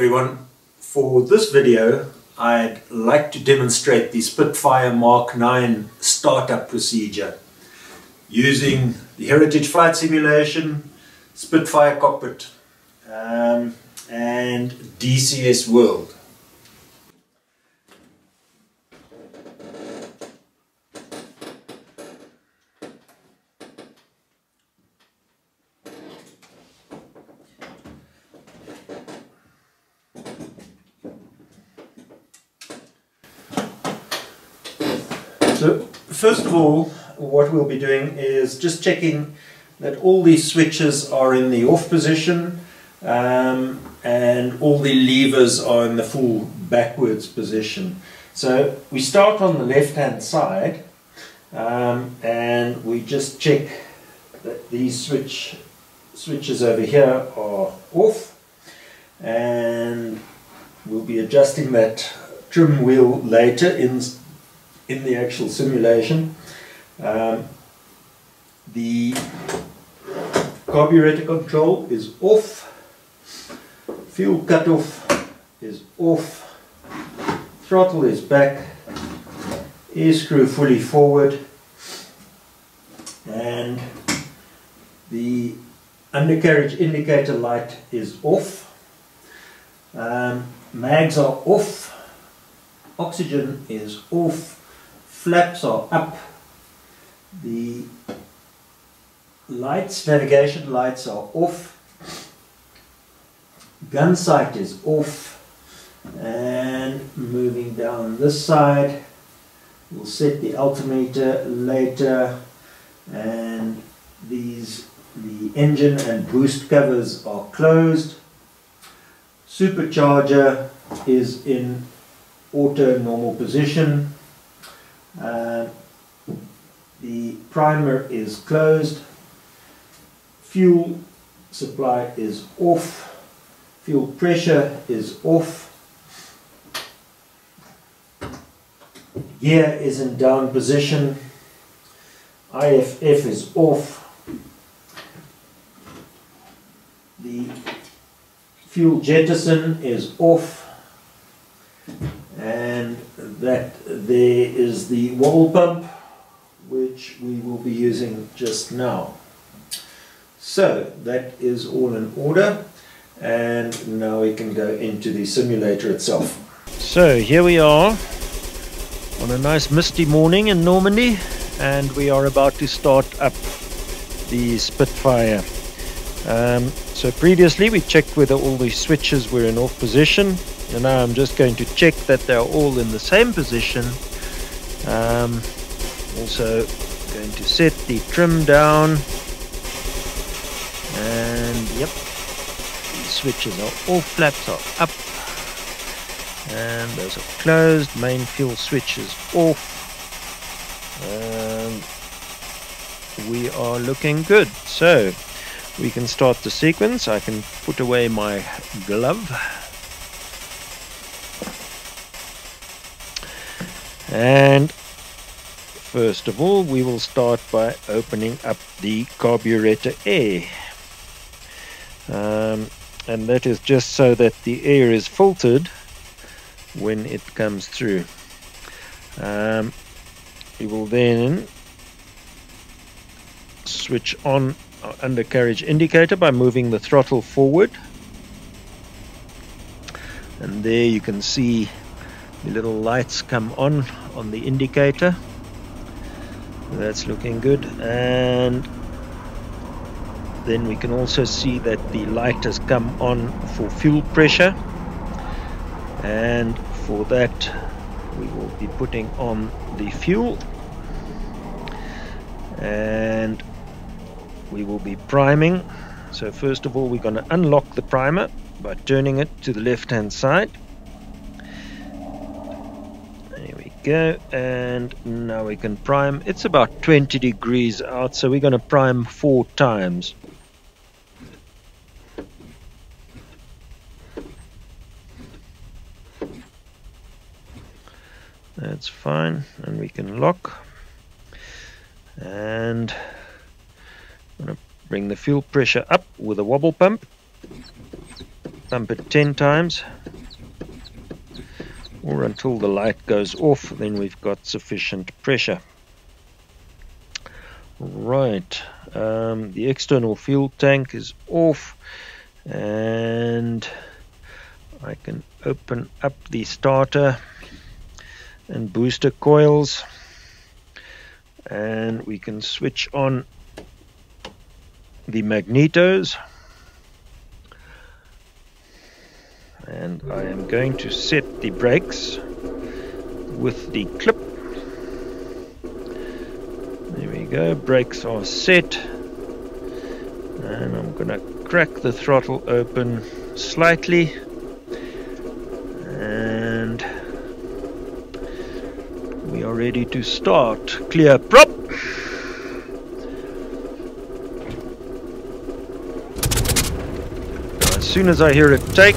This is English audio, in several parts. everyone. For this video, I'd like to demonstrate the Spitfire Mark IX startup procedure using the Heritage Flight Simulation, Spitfire Cockpit, and DCS World. So first of all, what we'll be doing is just checking that all these switches are in the off position and all the levers are in the full backwards position. So we start on the left hand side and we just check that these switches over here are off, and we'll be adjusting that trim wheel later in the actual simulation. The carburetor control is off, fuel cutoff is off, throttle is back, air screw fully forward, and the undercarriage indicator light is off, mags are off, oxygen is off, flaps are up, the lights, navigation lights are off, gun sight is off, and moving down this side, we'll set the altimeter later, and the engine and boost covers are closed, supercharger is in auto normal position. The primer is closed, fuel supply is off, fuel pressure is off, gear is in down position, IFF is off, the fuel jettison is off, and that there is the wobble pump, which we will be using just now. So that is all in order, and now we can go into the simulator itself. So here we are on a nice misty morning in Normandy, and we are about to start up the Spitfire. So previously we checked whether all the switches were in off position, and now I'm just going to check that they're all in the same position. Also going to set the trim down, and yep, the switches are all, flaps are up, and those are closed, main fuel switch is off, and we are looking good. So we can start the sequence. I can put away my glove. And first of all, we will start by opening up the carburetor air. And that is just so that the air is filtered when it comes through. We will then switch on our undercarriage indicator by moving the throttle forward. And there you can see the little lights come on the indicator. That's looking good, and then we can also see that the light has come on for fuel pressure, and for that we will be putting on the fuel, and we will be priming. So first of all, we're going to unlock the primer by turning it to the left hand side. Go, and now we can prime. It's about 20 degrees out, so we're going to prime 4 times. That's fine, and we can lock, and I'm going to bring the fuel pressure up with a wobble pump, numbered 10 times, or until the light goes off, then we've got sufficient pressure. Right, the external fuel tank is off, and I can open up the starter and booster coils, and we can switch on the magnetos. And I am going to set the brakes with the clip. There we go, brakes are set. And I'm going to crack the throttle open slightly. And we are ready to start. Clear prop. As soon as I hear it take,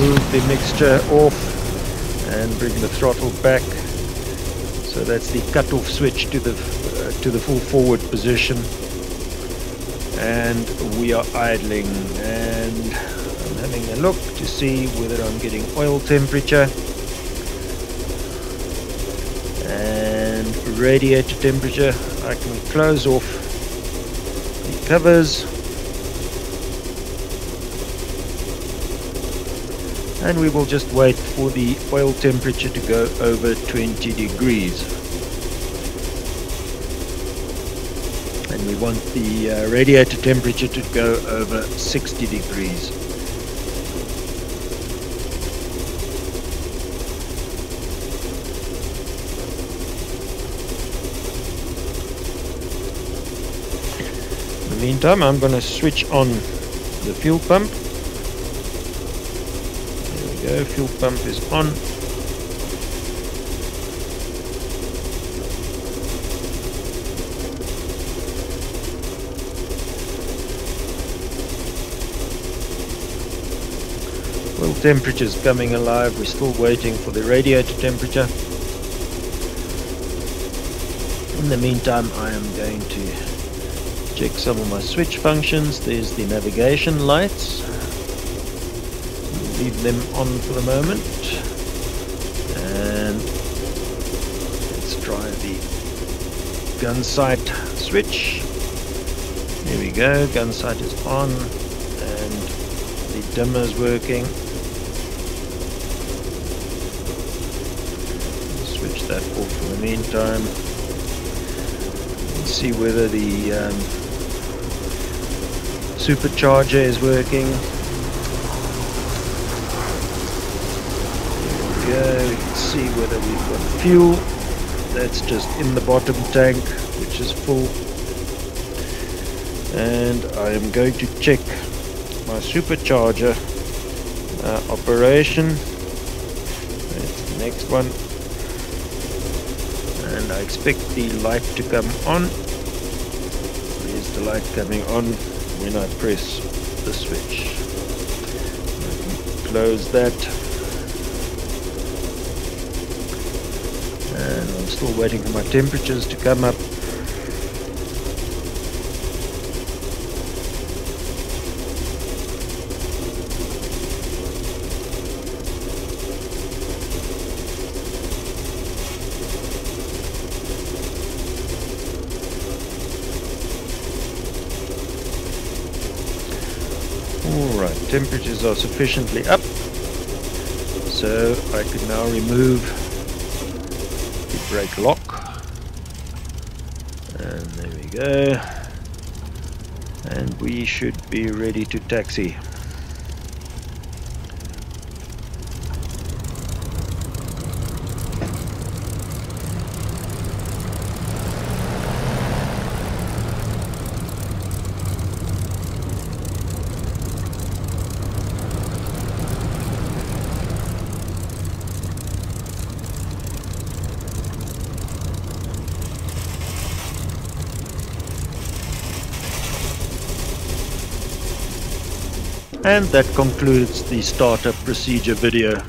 move the mixture off and bring the throttle back. So that's the cutoff switch to the full forward position, and we are idling. And I'm having a look to see whether I'm getting oil temperature and radiator temperature. I can close off the covers. And we will just wait for the oil temperature to go over 20 degrees. And we want the radiator temperature to go over 60 degrees. In the meantime, I'm going to switch on the fuel pump. Fuel pump is on. Oil temperature is coming alive. We're still waiting for the radiator temperature. In the meantime, I am going to check some of my switch functions. There's the navigation lights. Leave them on for the moment, and let's try the gun sight switch. There we go, gun sight is on, and the dimmer is working. Switch that off for the meantime. Let's see whether the supercharger is working. Let's see whether we've got fuel. That's just in the bottom tank, which is full. And I am going to check my supercharger operation. That's the next one. And I expect the light to come on. There's the light coming on when I press the switch. I can close that. And I'm still waiting for my temperatures to come up. Alright, temperatures are sufficiently up, so I can now remove brake lock, and there we go, and we should be ready to taxi. And that concludes the startup procedure video.